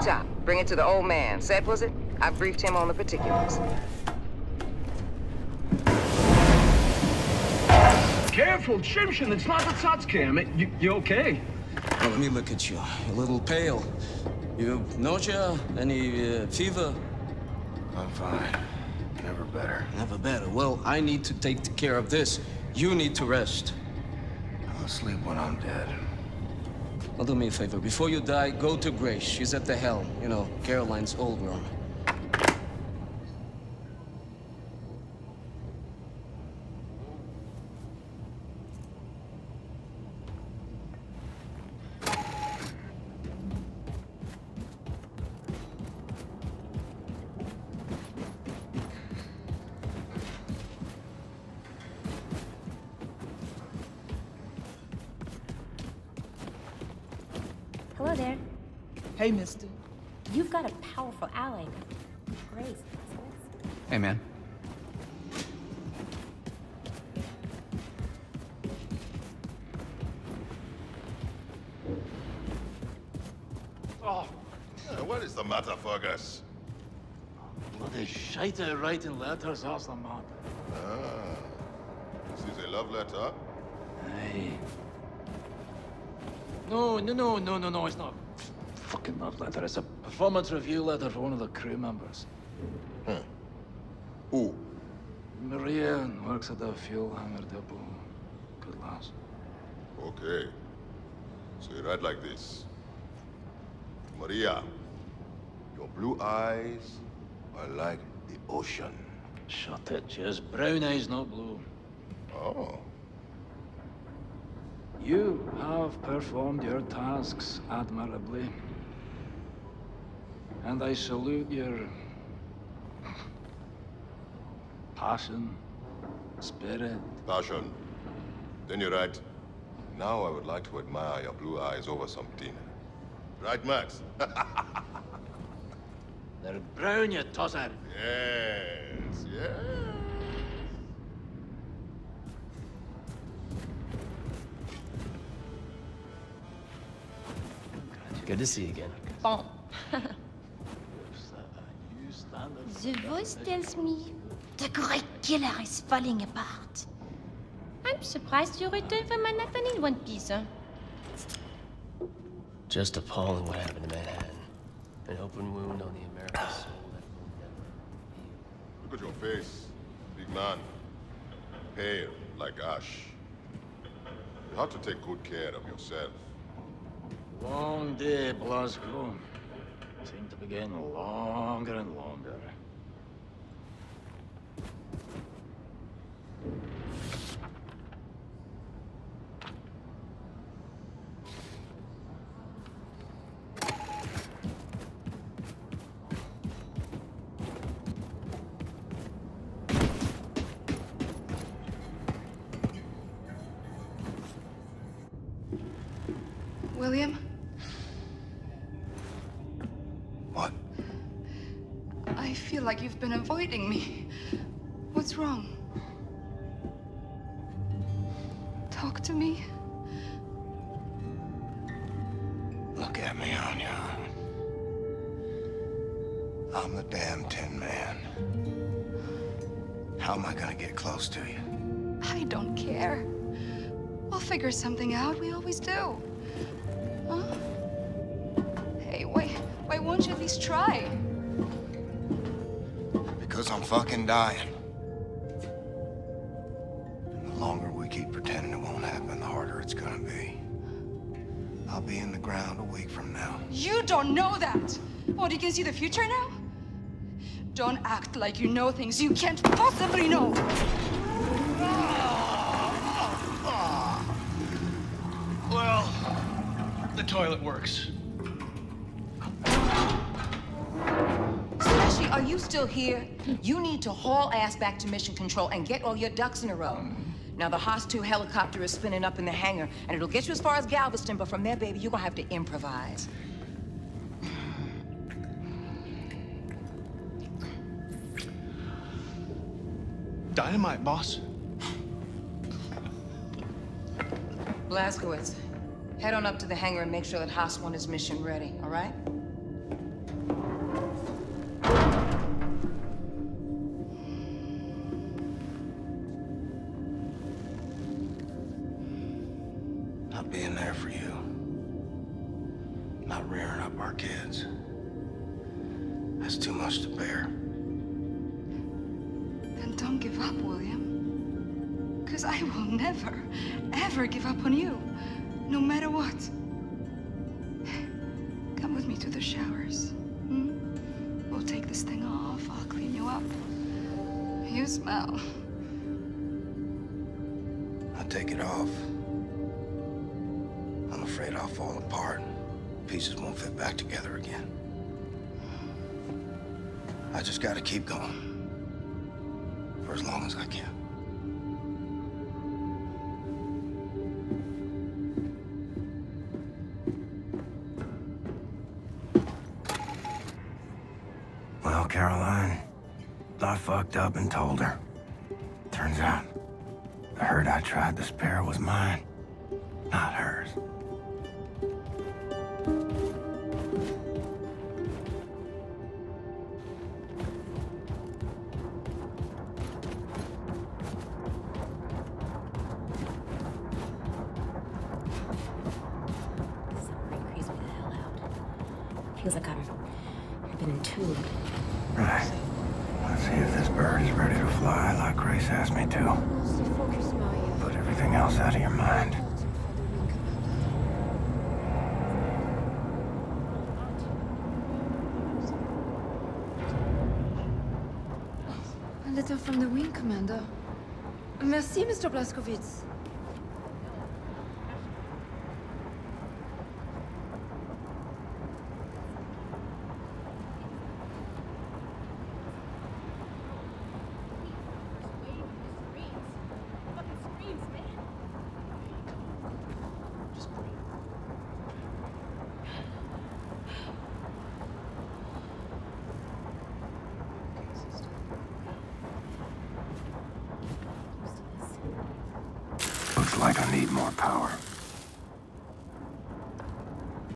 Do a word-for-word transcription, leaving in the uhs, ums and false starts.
tip-top. Bring it to the old man. Set, was it? I briefed him on the particulars. Careful, Chimshin, it's not the Totscam. You, you okay? Well, let me look at you. You're a little pale. You nausea? Any uh, fever? I'm fine. Never better. Never better. Well, I need to take care of this. You need to rest. I'll sleep when I'm dead. Well, do me a favor. Before you die, go to Grace. She's at the helm. You know, Caroline's old room. Hello there. Hey, mister. You've got a powerful ally. Grace. Hey, man. Oh, what is the matter, Fergus? Bloody shite writing letters off the mountain. Ah. This is a love letter? Aye. No, no, no, no, no, no, it's not a fucking love letter. It's a performance review letter for one of the crew members. Huh. Who? Maria works at the Fuelhammer Depot. Good lass. Okay. So you write like this. Maria, your blue eyes are like the ocean. Shut it, just brown eyes, not blue. Oh. You have performed your tasks admirably, and I salute your passion, spirit. Passion. Then you write, now I would like to admire your blue eyes over some dinner. Right, Max? They're brown, you tosser. Yes, yes. Good to see you again. Bon. The voice tells me the great killer is falling apart. I'm surprised you returned from Manhattan in one piece, huh? Just appalling what happened to Manhattan. An open wound on the American soul that will never. Look at your face, big man. Pale like ash. You have to take good care of yourself. Long day, Blazkowicz. Seems to be getting longer and longer. William? Like you've been avoiding me. What's wrong? Talk to me. Look at me, Anya. I'm the damn Tin Man. How am I gonna get close to you? I don't care. We'll figure something out. We always do. Huh? Hey, wait. Why won't you at least try? Because I'm fucking dying. And the longer we keep pretending it won't happen, the harder it's gonna be. I'll be in the ground a week from now. You don't know that! What, you can see the future now? Don't act like you know things you can't possibly know! Well, the toilet works. Are you still here? You need to haul ass back to mission control and get all your ducks in a row. Now, the Haas two helicopter is spinning up in the hangar, and it'll get you as far as Galveston, but from there, baby, you're gonna have to improvise. Dynamite, boss. Blazkowicz, head on up to the hangar and make sure that Haas one is mission ready, all right? being there for you, not rearing up our kids. That's too much to bear. Then don't give up, William. Because I will never, ever give up on you, no matter what. Come with me to the showers. Hmm? We'll take this thing off, I'll clean you up. You smell. I'll take it off. I'm afraid I'll fall apart. Pieces won't fit back together again. I just gotta keep going. For as long as I can. Well, Caroline, I fucked up and told her. Turns out, the hurt I tried to spare was mine, not hers. Mister Blazkowicz. Looks like I need more power.